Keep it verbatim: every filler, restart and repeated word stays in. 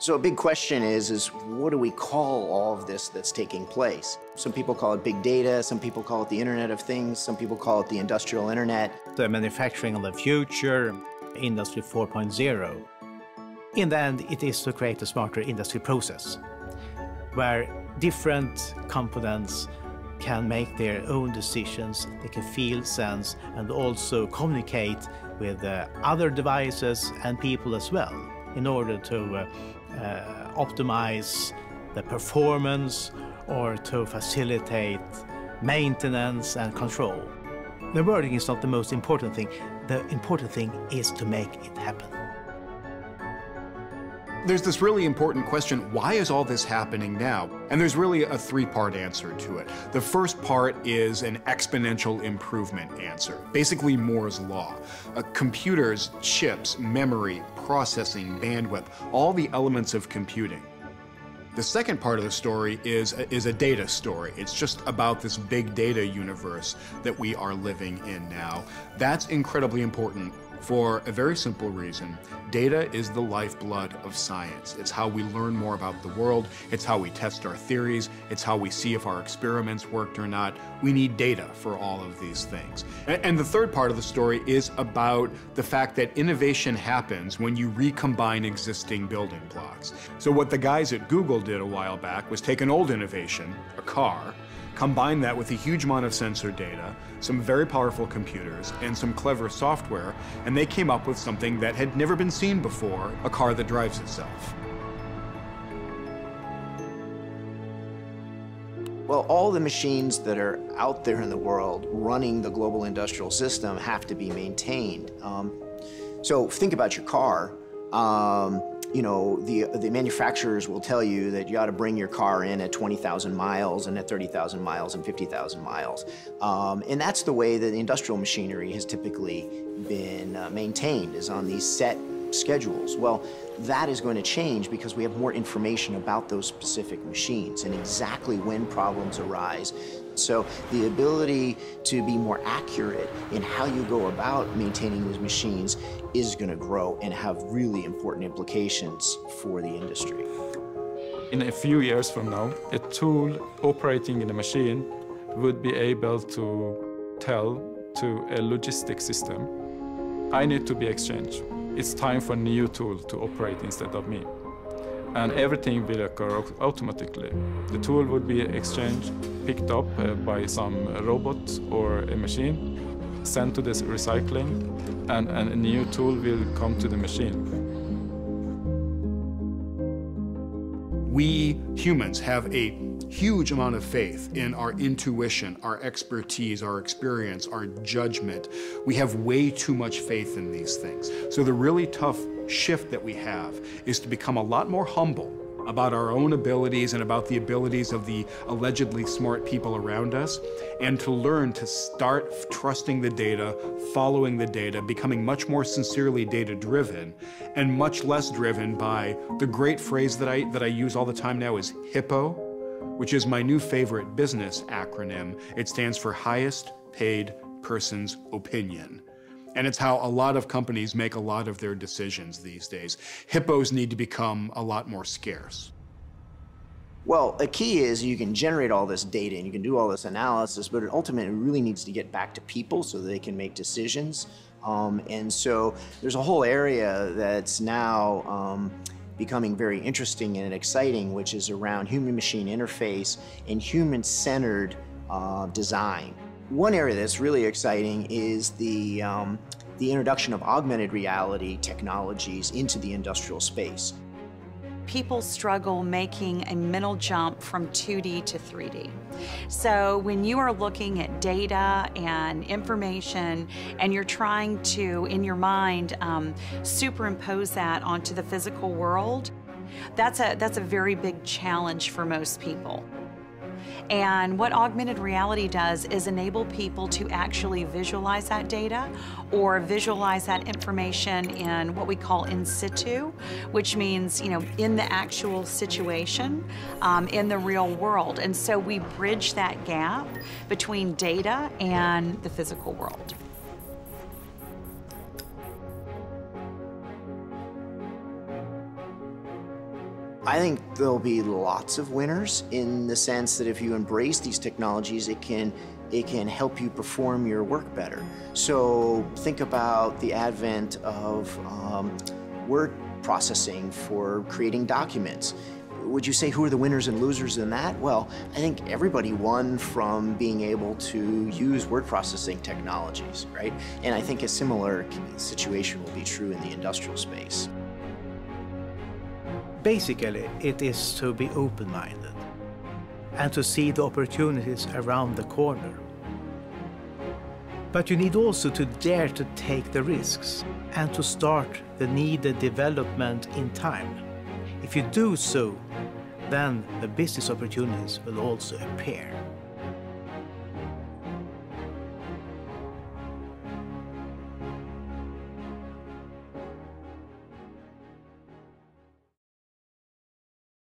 So a big question is, is what do we call all of this that's taking place? Some people call it big data, some people call it the Internet of Things, some people call it the industrial internet. The manufacturing of the future, Industry four point oh. In the end, it is to create a smarter industry process, where different components can make their own decisions, they can feel, sense, and also communicate with uh, other devices and people as well, in order to uh, Uh, optimize the performance or to facilitate maintenance and control. The wording is not the most important thing. The important thing is to make it happen. There's this really important question, why is all this happening now? And there's really a three-part answer to it. The first part is an exponential improvement answer, basically Moore's law. Uh, computers, chips, memory, processing, bandwidth, all the elements of computing. The second part of the story is a, is a data story. It's just about this big data universe that we are living in now. That's incredibly important. For a very simple reason, data is the lifeblood of science. It's how we learn more about the world, it's how we test our theories, it's how we see if our experiments worked or not. We need data for all of these things. And the third part of the story is about the fact that innovation happens when you recombine existing building blocks. So what the guys at Google did a while back was take an old innovation, a car, combine that with a huge amount of sensor data, some very powerful computers, and some clever software, and they came up with something that had never been seen before, a car that drives itself. Well, all the machines that are out there in the world running the global industrial system have to be maintained. Um, so think about your car. Um, You know, the, the manufacturers will tell you that you ought to bring your car in at twenty thousand miles and at thirty thousand miles and fifty thousand miles. Um, and that's the way that the industrial machinery has typically been uh, maintained, is on these set schedules. Well, that is going to change because we have more information about those specific machines and exactly when problems arise. So the ability to be more accurate in how you go about maintaining these machines is going to grow and have really important implications for the industry. In a few years from now, a tool operating in a machine would be able to tell to a logistic system, I need to be exchanged. It's time for a new tool to operate instead of me. And everything will occur automatically. The tool would be exchanged, picked up uh, by some robot or a machine, sent to this recycling, and, and a new tool will come to the machine. We humans have a huge amount of faith in our intuition, our expertise, our experience, our judgment. We have way too much faith in these things. So the really tough shift that we have is to become a lot more humble about our own abilities and about the abilities of the allegedly smart people around us, and to learn to start trusting the data, following the data, becoming much more sincerely data-driven, and much less driven by the great phrase that I, that I use all the time now is HIPPO, which is my new favorite business acronym. It stands for Highest Paid Person's Opinion. And it's how a lot of companies make a lot of their decisions these days. HIPPOs need to become a lot more scarce. Well, a key is you can generate all this data and you can do all this analysis, but it ultimately really needs to get back to people so that they can make decisions. Um, and so there's a whole area that's now um, becoming very interesting and exciting, which is around human-machine interface and human-centered uh, design. One area that's really exciting is the, um, the introduction of augmented reality technologies into the industrial space. People struggle making a mental jump from two D to three D. So when you are looking at data and information and you're trying to, in your mind, um, superimpose that onto the physical world, that's a, that's a very big challenge for most people. And what augmented reality does is enable people to actually visualize that data or visualize that information in what we call in situ, which means, you know, in the actual situation, um, in the real world. And so we bridge that gap between data and the physical world. I think there'll be lots of winners in the sense that if you embrace these technologies, it can, it can help you perform your work better. So think about the advent of um, word processing for creating documents. Would you say who are the winners and losers in that? Well, I think everybody won from being able to use word processing technologies, right? And I think a similar situation will be true in the industrial space. Basically, it is to be open-minded and to see the opportunities around the corner. But you need also to dare to take the risks and to start the needed development in time. If you do so, then the business opportunities will also appear.